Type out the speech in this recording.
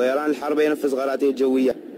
طيران الحرب ينفذ غاراته الجوية.